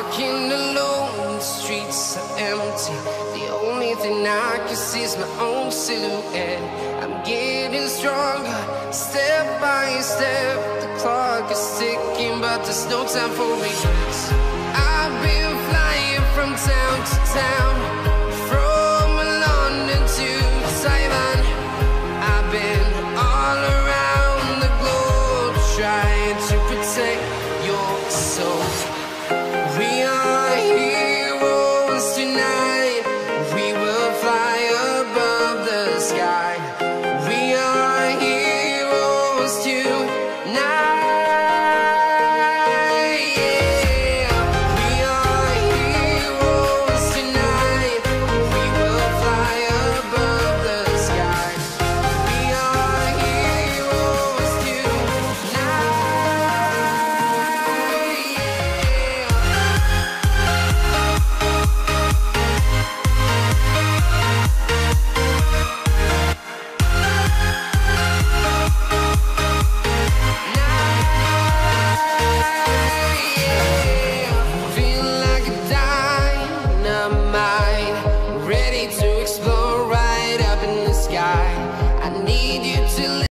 Walking alone, the streets are empty. The only thing I can see is my own silhouette. I'm getting stronger, step by step. The clock is ticking, but there's no time for me. I've been flying from town to town.